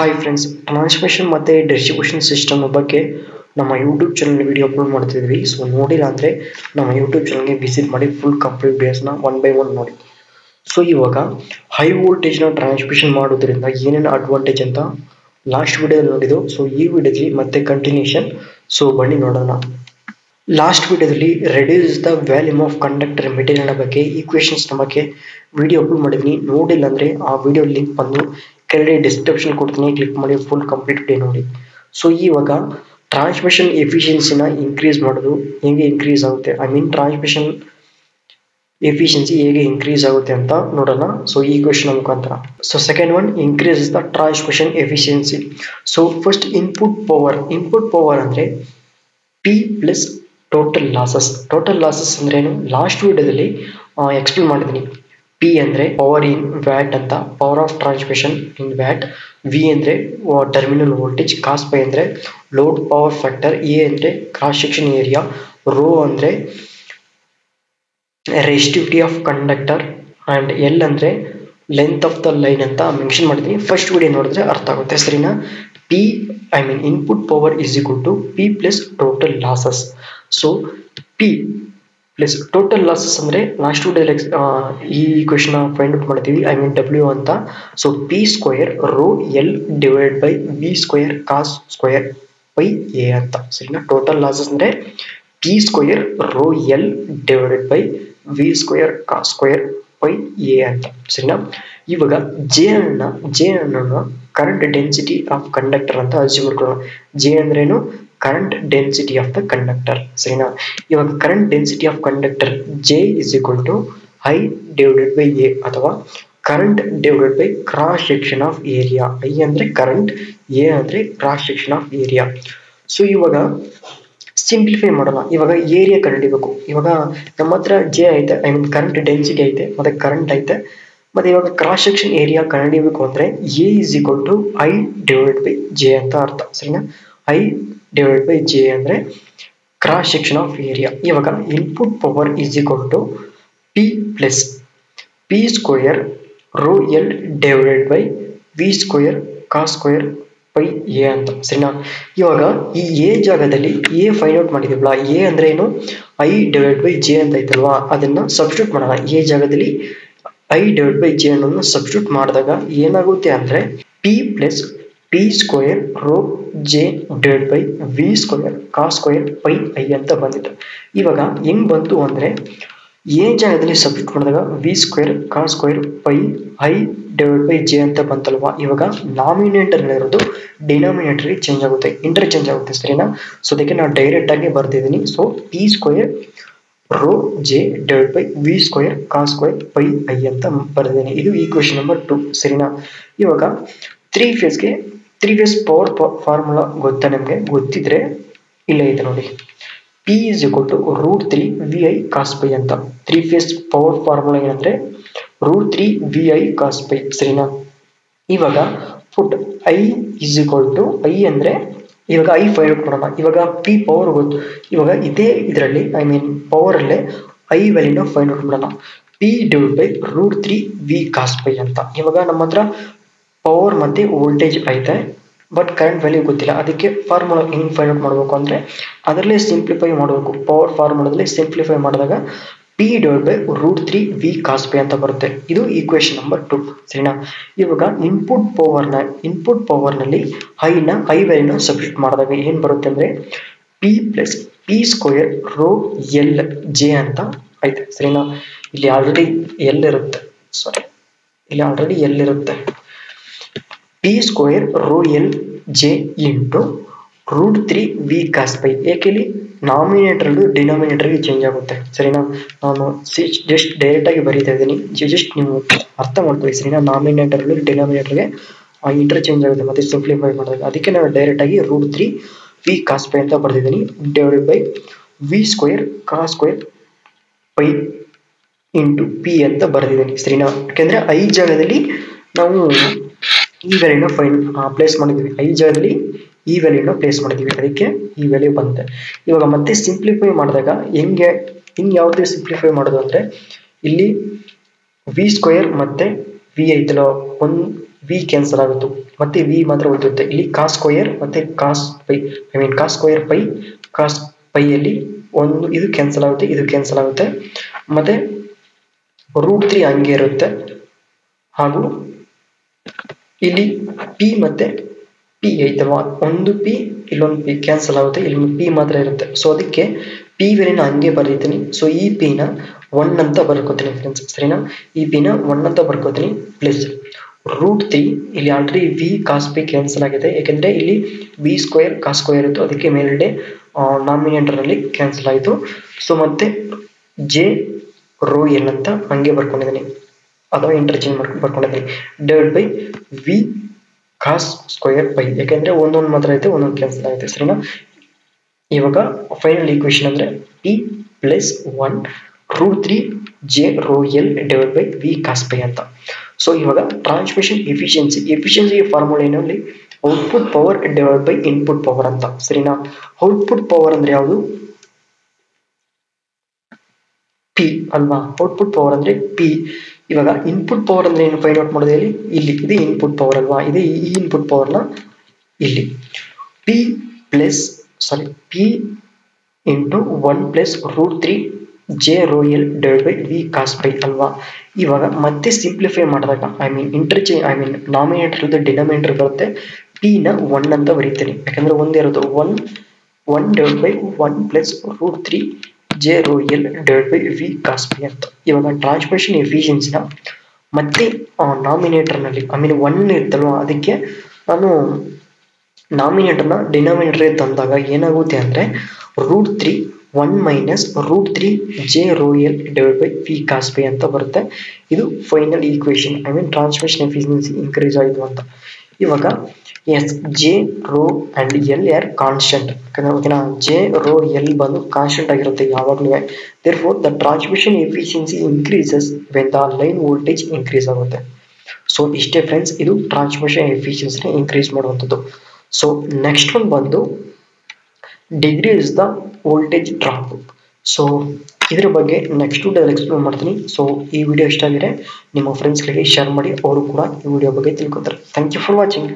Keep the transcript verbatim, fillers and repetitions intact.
Hi friends, transmission ಮತ್ತೆ distribution system ಬಗ್ಗೆ ನಮ್ಮ YouTube ಚಾನೆಲ್ ವಿಡಿಯೋ ಅಪ್ಲೋಡ್ ಮಾಡ್ತಿದ್ವಿ. ಸೋ ನೋಡಿಲ್ಲ ಅಂದ್ರೆ ನಮ್ಮ YouTube ಚಾನೆಲ್ ಗೆ ವಿಸಿಟ್ ಮಾಡಿ ಫುಲ್ ಕಂಪ್ಲೀಟ್ ಬೇಸ್ ನ one by one ನೋಡಿ. ಸೋ ಇವಾಗ ಹೈ ವೋಲ್ಟೇಜ್ ನ ಟ್ರಾನ್ಸ್ಮಿಷನ್ ಮಾಡೋದ್ರಿಂದ ಏನೇನ ಅಡ್ವಾಂಟೇಜ್ ಅಂತ ಲಾಸ್ಟ್ ವಿಡಿಯೋದಲ್ಲಿ ನೋಡಿದ್ವಿ. ಸೋ ಈ ವಿಡಿಯೋದಲ್ಲಿ ಮತ್ತೆ ಕಂಟಿನ್ಯೂಷನ್. ಸೋ ಬನ್ನಿ ನೋಡೋಣ. ಲಾಸ್ಟ್ ವಿಡಿಯೋದಲ್ಲಿ reduce the volume of conductor material ಬಗ್ಗೆ ಈಕ್ವೇಷನ್ಸ್ ನಮಗೆ ವಿಡಿಯೋ ಅಪ್ಲೋಡ್ ಮಾಡಿದ್ವಿ. ನೋಡಿಲ್ಲ ಅಂದ್ರೆ ಆ ವಿಡಿಯೋ ಲಿಂಕ್ ಬಂದು ಕೆಳಗಡೆ ಡಿಸ್ಕ್ರಿಪ್ಷನ್ ಕೊಡ್ತೀನಿ, ಕ್ಲಿಕ್ ಮಾಡಿ ಫುಲ್ ಕಂಪ್ಲೀಟ್ ಡೇ ನೋಡಿ. ಸೊ ಇವಾಗ ಟ್ರಾನ್ಸ್ಮಿಷನ್ ಎಫಿಷಿಯನ್ಸಿನ ಇನ್ಕ್ರೀಸ್ ಮಾಡೋದು ಹೇಗೆ ಇನ್ಕ್ರೀಸ್ ಆಗುತ್ತೆ, ಐ ಮೀನ್ ಟ್ರಾನ್ಸ್ಮಿಷನ್ ಎಫಿಷಿಯನ್ಸಿ ಹೇಗೆ ಇನ್ಕ್ರೀಸ್ ಆಗುತ್ತೆ ಅಂತ ನೋಡೋಣ. ಸೊ ಈ ಕ್ವೆಶ್ಚನ್ ಮುಖಾಂತರ. So second one increase the transmission efficiency. So first input power. Input power ಅಂದರೆ P plus total losses. Total losses ಅಂದ್ರೆ ಏನು, ಲಾಸ್ಟ್ ವಿಡಿಯೋದಲ್ಲಿ ಎಕ್ಸ್ಪ್ಲೇನ್ ಮಾಡಿದ್ದೀನಿ. P ಅಂದ್ರೆ ಪವರ್ ಇನ್ ವ್ಯಾಟ್ ಅಂತ, power of transmission in watt. V ಅಂದ್ರೆ terminal voltage, cos phi ಅಂದ್ರೆ load power factor, A ಅಂದ್ರೆ ಕ್ರಾಸ್ ಸೆಕ್ಷನ್ ಏರಿಯಾ, ರೋ ಅಂದ್ರೆ resistivity of conductor and L ಅಂದ್ರೆ ಲೆಂತ್ ಆಫ್ ದ ಲೈನ್ ಅಂತ mention ಮಾಡಿದೀನಿ. First video ನೋಡಿದ್ರೆ ಅರ್ಥ ಆಗುತ್ತೆ ಸರಿನಾ. P I mean input power is equal to P plus total losses. So P plus total losses ಅಂದರೆ last ವಿಡಿಯೋದಲ್ಲಿ ಈ ಕ್ವೆಶ್ಚನ್ನ ಫೈಂಡ್ ಔಟ್ ಮಾಡ್ತೀವಿ, ಐ ಮೀನ್ ಡಬ್ಲ್ಯೂ ಅಂತ. So P square rho L divide by B square cos square by A ಅಂತ ಸರಿನಾ. Total losses ಅಂದರೆ P square rho L divided by V square cos square by A ಅಂತ ಸರಿನಾ. ಇವಾಗ J ಅನ್ನ J ಅನ್ನ current density of conductor ಅಂತ assume ಮಾಡ್ಕೊಳ್ಳೋಣ. ಜೆ ಅಂದ್ರೇನು, current density of the conductor ಸರಿನಾ. ಇವಾಗ current density of conductor J is equal to I divided by A ಅಥವಾ current divided by cross section of area. I ಅಂದ್ರೆ current, A ಅಂದ್ರೆ cross section of area. So ಇವಾಗ simplify ಮಾಡೋಣ. ಇವಾಗ area ಕಂಡುಹಿಡಿಬೇಕು. ಇವಾಗ ನಮ್ಮ ಹತ್ರ ಜೆ ಐತೆ, ಐ ಮೀನ್ ಕರೆಂಟ್ ಡೆನ್ಸಿಟಿ ಐತೆ, ಮತ್ತೆ ಕರೆಂಟ್ ಐತೆ, ಮತ್ತೆ ಇವಾಗ ಕ್ರಾಸ್ ಸೆಕ್ಷನ್ ಏರಿಯಾ ಕಂಡುಹಿಡಿಬೇಕು ಅಂದ್ರೆ A is equal to I divided by J ಅಂತ ಅರ್ಥ ಸರಿನಾ. ಐ ಡಿವೈಡ್ ಬೈ ಜೆ ಅಂದರೆ ಕ್ರಾಸ್ ಸೆಕ್ಷನ್ ಆಫ್ ಏರಿಯಾ. ಇವಾಗ input power is equal to P plus P square rho L divided by V square cos square by A ಅಂತ ಸರಿನಾ. ಇವಾಗ ಈ A ಜಾಗದಲ್ಲಿ ಎ ಫೈಂಡ್ ಔಟ್ ಮಾಡಿದೀವಲ್ಲ, A ಅಂದರೆ ಏನು, ಐ ಡಿವೈಡ್ ಬೈ ಜೆ ಅಂತ ಐತಲ್ವಾ, ಅದನ್ನು ಸಬ್ಸ್ಟಿಟ್ಯೂಟ್ ಮಾಡೋಣ. ಎ ಜಾಗದಲ್ಲಿ ಐ ಡಿವೈಡ್ ಬೈ ಜೆ ಅನ್ನೋದನ್ನ ಸಬ್ಸ್ಟಿಟ್ಯೂಟ್ ಮಾಡಿದಾಗ ಏನಾಗುತ್ತೆ ಅಂದರೆ P plus P square rho J divide by V square cos square by I ಅಂತ ಬಂದಿತ್ತು. ಇವಾಗ ಹೆಂಗ್ ಬಂತು ಅಂದರೆ ಎ ಜಾಗದಲ್ಲಿ ಸಬ್ಸ್ಟಿಟ್ಯೂಟ್ ಮಾಡಿದಾಗ V square cos square by I divide by J ಅಂತ ಬಂತಲ್ವಾ. ಇವಾಗ ನಾಮಿನೇಟರ್ಗಳಿರೋದು ಡಿನಾಮಿನೇಟರ್ಗೆ ಚೇಂಜ್ ಆಗುತ್ತೆ, ಇಂಟರ್ ಚೇಂಜ್ ಆಗುತ್ತೆ ಸರಿನಾ. ಸೊ ಅದಕ್ಕೆ ನಾನು ಡೈರೆಕ್ಟ್ ಆಗಿ ಬರ್ತಿದ್ದೀನಿ. So P square rho J divide by V square cos square by I ಅಂತ ಬರ್ದಿದ್ದೀನಿ. ಇದು ಈಕ್ವೇಷನ್ ನಂಬರ್ ಟು ಸರಿನಾ. ಇವಾಗ ತ್ರೀ ಫೇಸ್ಗೆ ತ್ರೀ ಫೇಸ್ ಪವರ್ ಫಾರ್ಮುಲಾ ಗೊತ್ತಾ ನಿಮಗೆ, ಗೊತ್ತಿದ್ರೆ ಇಲ್ಲೇ ಇದೆ ನೋಡಿ. P is equal to root three V I cos pi ಅಂತ. ತ್ರೀ ಫೇಸ್ ಪವರ್ ಫಾರ್ಮುಲಾ ಏನಂದ್ರೆ root three V I cos pi ಸರಿನಾ. ಇವಾಗ put I is equal to I ಅಂದರೆ ಇವಾಗ ಐ ಫೈಂಡ್ ಔಟ್ ಮಾಡೋಣ. ಇವಾಗ ಪಿ ಪವರ್ ಗೊತ್ತು, ಇವಾಗ ಇದೇ ಇದರಲ್ಲಿ ಐ ಮೀನ್ ಪವರಲ್ಲೇ ಐ ವ್ಯಾಲ್ಯೂನ ಫೈಂಡ್ ಔಟ್ ಮಾಡೋಣ. P divide by root three V cos pi ಅಂತ. ಇವಾಗ ನಮ್ಮ ಹತ್ರ ಪವರ್ ಮತ್ತು ವೋಲ್ಟೇಜ್ ಐತೆ, ಬಟ್ ಕರೆಂಟ್ ವ್ಯಾಲ್ಯೂ ಗೊತ್ತಿಲ್ಲ. ಅದಕ್ಕೆ ಫಾರ್ಮುಲಾ ಹೆಂಗೆ ಫೈಂಡ್ ಔಟ್ ಮಾಡಬೇಕು ಅಂದರೆ ಅದರಲ್ಲೇ ಸಿಂಪ್ಲಿಫೈ ಮಾಡಬೇಕು. ಪವರ್ ಫಾರ್ಮುಲಾದಲ್ಲಿ ಸಿಂಪ್ಲಿಫೈ ಮಾಡಿದಾಗ P divide by root three V cos P ಅಂತ ಬರುತ್ತೆ. ಇದು ಈಕ್ವೇಷನ್ ನಂಬರ್ ಟು ಸರಿನಾ. ಇವಾಗ ಇನ್ಪುಟ್ ಪವರ್ನ ಇನ್ಪುಟ್ ಪವರ್ನಲ್ಲಿ ಐನ ಐ ವ್ಯಾಲ್ಯೂನ ಸಬ್ಸ್ಟಿಟ್ಯೂಟ್ ಮಾಡಿದಾಗ ಏನು ಬರುತ್ತೆ ಅಂದರೆ P plus P square rho L J ಅಂತ ಐತೆ ಸರಿನಾ. ಇಲ್ಲಿ ಆಲ್ರೆಡಿ ಎಲ್ ಇರುತ್ತೆ, ಸಾರಿ ಇಲ್ಲಿ ಆಲ್ರೆಡಿ ಎಲ್ ಇರುತ್ತೆ. P square rho L J into root three V cos pi. ಏಕೆಲಿ ನಾಮಿನೇಟರ್ದು ಡಿನಾಮಿನೇಟರ್ಗೆ ಚೇಂಜ್ ಆಗುತ್ತೆ ಸರಿನಾ. ನಾನು ಜಸ್ಟ್ ಡೈರೆಕ್ಟಾಗಿ ಬರೀತಾ ಇದ್ದೀನಿ, ಜಸ್ಟ್ ನೀವು ಅರ್ಥ ಮಾಡ್ಕೊಳ್ಳಿ ಸರಿನಾ. ನಾಮಿನೇಟರ್ದು ಡಿನಾಮಿನೇಟರ್ಗೆ ಇಂಟರ್ ಚೇಂಜ್ ಆಗುತ್ತೆ ಮತ್ತು ಸಿಂಪ್ಲಿಫೈ ಮಾಡಿದಾಗ. ಅದಕ್ಕೆ ನಾನು ಡೈರೆಕ್ಟಾಗಿ root three V cos pi ಅಂತ ಬರ್ತಿದ್ದೀನಿ divided by V square cos square pi into P ಅಂತ ಬರ್ತಿದ್ದೀನಿ ಸರಿನಾ. ಯಾಕೆಂದರೆ ಐ ಜಾಗದಲ್ಲಿ ನಾವು ಈ ವ್ಯಾಲ್ಯೂನ ಫೈನ್ ಪ್ಲೇಸ್ ಮಾಡಿದ್ವಿ, ಐ ಜಾಗದಲ್ಲಿ ಈ ವ್ಯಾಲ್ಯೂನ ಪ್ಲೇಸ್ ಮಾಡಿದ್ವಿ, ಅದಕ್ಕೆ ಈ ವ್ಯಾಲ್ಯೂ ಬಂತೆ. ಇವಾಗ ಮತ್ತೆ ಸಿಂಪ್ಲಿಫೈ ಮಾಡಿದಾಗ ಹೆಂಗೆ ಹಿಂಗೆ ಯಾವುದೇ ಸಿಂಪ್ಲಿಫೈ ಮಾಡೋದು ಅಂದರೆ ಇಲ್ಲಿ ವಿ ಸ್ಕ್ವಯರ್ ಮತ್ತು ವಿ ಐತಲ್ಲ, ಒಂದು v cancel ಆಗುತ್ತೆ ಮತ್ತೆ v ಮಾತ್ರ ಉಳಿಯುತ್ತೆ ಇಲ್ಲಿ cos square ಮತ್ತೆ cos pi I mean cos square pi cos pi ಅಲ್ಲಿ ಒಂದು ಇದು ಕ್ಯಾನ್ಸಲ್ ಆಗುತ್ತೆ ಇದು ಕ್ಯಾನ್ಸಲ್ ಆಗುತ್ತೆ ಮತ್ತೆ root three ಹಂಗೆ ಇರುತ್ತೆ ಹಾಗೂ ಇಲ್ಲಿ p ಮತ್ತೆ p ಐತವಾ ಒಂದು p ಇಲ್ಲೊಂದು p ಕ್ಯಾನ್ಸಲ್ ಆಗುತ್ತೆ ಇಲ್ಲಿ p ಮಾತ್ರ ಇರುತ್ತೆ ಸೋ ಅದಕ್ಕೆ p ವೇರಿನ ಹಂಗೆ ಬರೀತೀನಿ ಸೋ ಈ p ನ one ಅಂತ ಬರ್ಕೊತೀನಿ ಫ್ರೆಂಡ್ಸ್ ಸರಿನಾ ಈ p ನ one ಅಂತ ಬರ್ಕೊತೀನಿ ಪ್ಲಸ್ root three ಇಲ್ಲಿ already v cos p cancel ಆಗಿದೆ ಏಕೆಂದರೆ ಇಲ್ಲಿ v square cos square ಇತ್ತು ಅದಕ್ಕೆ ಮೇಲ್ಗಡೆ ಡಿನಾಮಿನೇಟರ್ ಅಲ್ಲಿ ಕ್ಯಾನ್ಸಲ್ ಆಯಿತು ಸೋ ಮತ್ತೆ j rho n ಅಂತ ಹಂಗೆ ಬರ್ಕೊಂಡಿದ್ದೀನಿ ಅದನ್ನ ಇಂಟರ್ಚೇಂಜ್ ಮಾಡ್ಕೊಂಡು ಬರ್ಕೊಂಡಿದ್ದೀನಿ divided by v cos square pi ಏಕೆಂದರೆ ಒಂದೊಂದು ಮಾತ್ರ ಐತೆ ಒಂದೊಂದು ಕ್ಯಾನ್ಸಲ್ ಆಗುತ್ತೆ ಸರಿನಾ ಈಗ ಫೈನಲ್ ಈಕ್ವೇಷನ್ ಅಂದ್ರೆ p plus one root three j rho l divided by v cos pi ಅಂತ So, you have a transmission efficiency. Efficiency formula is only output power divided by input power. Serena, output power and the P alma output power and the P. You have input power and the find out model. The input power alma, the input power na illi P plus sorry P into one plus root three. J rho L divided by V cos pi alva. Ivaga matte simplify madadaga I mean interchange I mean denominator to the denominator barutte p na one anta ಬರೀತೀನಿ ಯಾಕಂದ್ರೆ ಒಂದೇ ಇರೋದು one one divided by one plus root three j rho L divided by V cos pi ಅಂತ. ಇವಾಗ transmission efficiency ನ ಮತ್ತೆ denominator ನಲ್ಲಿ I mean one ಇರುತ್ತಲ್ವಾ ಅದಕ್ಕೆ ನಾನು denominator ನ denominator ಗೆ ತಂದಾಗ ಏನಾಗುತ್ತೆ ಅಂದ್ರೆ root three one minus root three j rho l divided by v cos pi anta baruthe idu final equation I mean transmission efficiency increase aidu anta ivaga yes j rho and l are constant okayna okayna j rho l bandu constant agiruthe yavagluve therefore the transmission efficiency increases when the line voltage increase aguthe so iste friends idu transmission efficiency na increase maduvanthadu so next one bandu decrease the voltage drop so ಇದರ ಬಗ್ಗೆ next ವಿಡಿಯೋದಲ್ಲಿ explain ಮಾಡ್ತೀನಿ so ಈ video ಇಷ್ಟ ಆಗಿದ್ರೆ ನಿಮ್ಮ friends ಗಳಿಗೆ share ಮಾಡಿ ಅವರು ಕೂಡ ಈ ವಿಡಿಯೋ ಬಗ್ಗೆ ತಿಳ್ಕೊತಾರೆ thank you for watching